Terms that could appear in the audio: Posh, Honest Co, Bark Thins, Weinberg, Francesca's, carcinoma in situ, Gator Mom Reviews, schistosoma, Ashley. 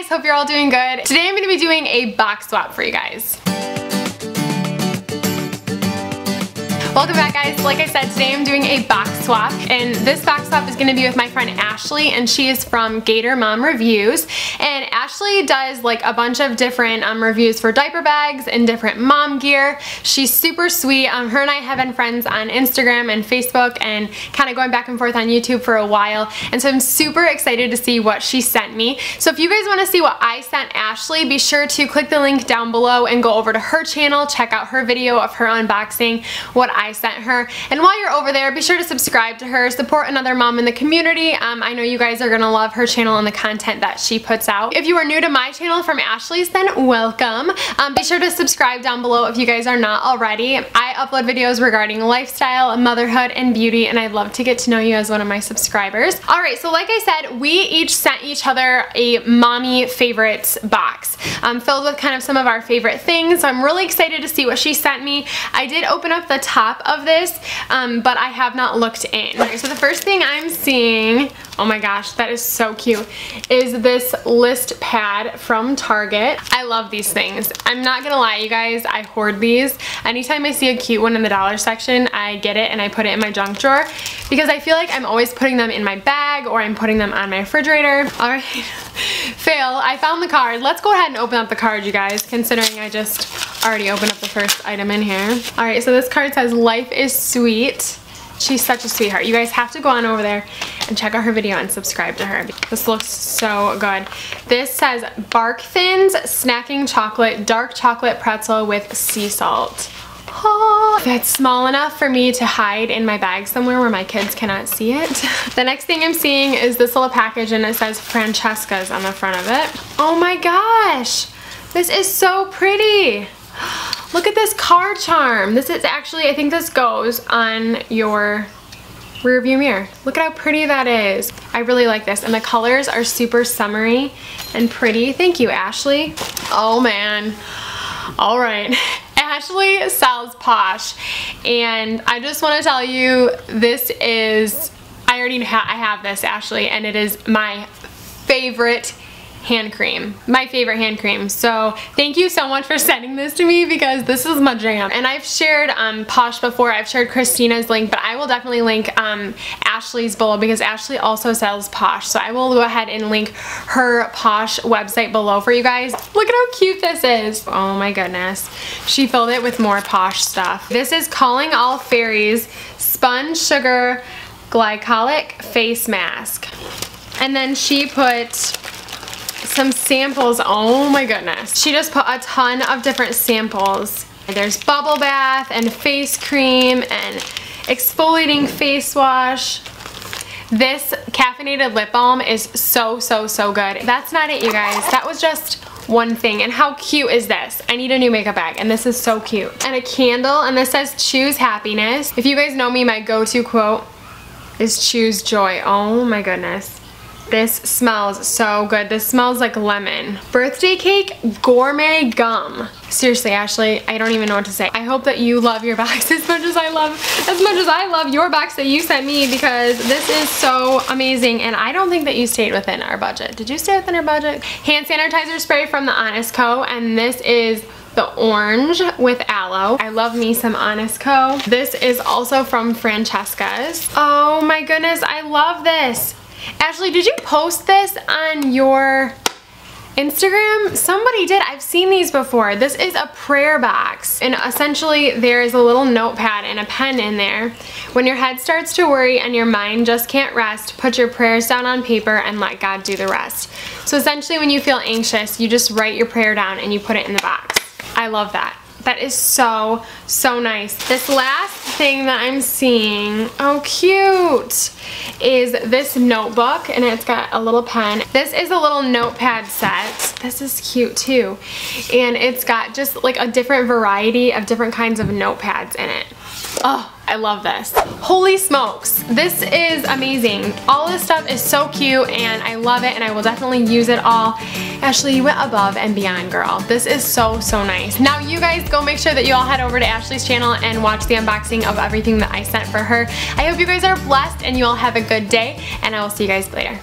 guys, hope you're all doing good. Today I'm gonna be doing a box swap for you guys. Welcome back, guys. Like I said, today I'm doing a box swap, and this box swap is gonna be with my friend Ashley, and she is from Gator Mom Reviews. And Ashley does like a bunch of different reviews for diaper bags and different mom gear. She's super sweet. Her and I have been friends on Instagram and Facebook and kind of going back and forth on YouTube for a while. And so I'm super excited to see what she sent me. So if you guys wanna see what I sent Ashley, be sure to click the link down below and go over to her channel, check out her video of her unboxing, what I sent her. And while you're over there, be sure to subscribe to her, support another mom in the community. I know you guys are gonna love her channel and the content that she puts out. If you are new to my channel from Ashley's, then welcome. Be sure to subscribe down below if you guys are not already. I upload videos regarding lifestyle, motherhood, and beauty, and I'd love to get to know you as one of my subscribers. All right, so like I said, we each sent each other a mommy favorites box filled with kind of some of our favorite things. So I'm really excited to see what she sent me. I did open up the top of this, but I have not looked in. Okay, so the first thing I'm seeing, oh my gosh, that is so cute, is this list pad from Target. I love these things. I'm not gonna lie, you guys, I hoard these. Anytime I see a cute one in the dollar section, I get it and I put it in my junk drawer because I feel like I'm always putting them in my bag or I'm putting them on my refrigerator. All right, fail, I found the card. Let's go ahead and open up the card, you guys, considering I just already opened up the first item in here. All right, so this card says, "Life is sweet." She's such a sweetheart. You guys have to go on over there and check out her video and subscribe to her. This looks so good. This says Bark Thins Snacking Chocolate Dark Chocolate Pretzel with Sea Salt. Oh, that's small enough for me to hide in my bag somewhere where my kids cannot see it. The next thing I'm seeing is this little package, and it says Francesca's on the front of it. Oh my gosh, this is so pretty. Look at this car charm. This is actually, I think this goes on your rear view mirror. Look at how pretty that is. I really like this, and the colors are super summery and pretty. Thank you, Ashley. Oh man, all right. Ashley sells Posh, and I just wanna tell you, this is, I have this, Ashley, and it is my favorite hand cream, my favorite hand cream. So thank you so much for sending this to me because this is my jam. And I've shared Posh before, I've shared Christina's link, but I will definitely link Ashley's below because Ashley also sells Posh. So I will go ahead and link her Posh website below for you guys. Look at how cute this is. Oh my goodness. She filled it with more Posh stuff. This is Calling All Fairies Spun Sugar Glycolic Face Mask. And then she put some samples. Oh my goodness, she just put a ton of different samples. There's bubble bath and face cream and exfoliating face wash. This caffeinated lip balm is so good. That's not it, you guys, that was just one thing. And how cute is this? I need a new makeup bag, and this is so cute. And a candle, and this says choose happiness. If you guys know me, my go-to quote is choose joy. Oh my goodness, this smells so good. This smells like lemon. Birthday cake gourmet gum. Seriously, Ashley, I don't even know what to say. I hope that you love your box as much as I love your box that you sent me, because this is so amazing. And I don't think that you stayed within our budget. Did you stay within our budget? Hand sanitizer spray from the Honest Co, and this is the orange with aloe. I love me some Honest Co. This is also from Francesca's. Oh my goodness, I love this. Ashley, did you post this on your Instagram? Somebody did. I've seen these before. This is a prayer box, and essentially there is a little notepad and a pen in there. When your head starts to worry and your mind just can't rest, put your prayers down on paper and let God do the rest. So essentially when you feel anxious, you just write your prayer down and you put it in the box. I love that. That is so nice. This last thing that I'm seeing, oh cute, is this notebook, and it's got a little pen. This is a little notepad set. This is cute too. And it's got just like a different variety of different kinds of notepads in it. Oh, I love this. Holy smokes, this is amazing. All this stuff is so cute and I love it, and I will definitely use it all. Ashley, you went above and beyond, girl. This is so nice. Now you guys go make sure that you all head over to Ashley's channel and watch the unboxing of everything that I sent for her. I hope you guys are blessed and you all have a good day, and I will see you guys later.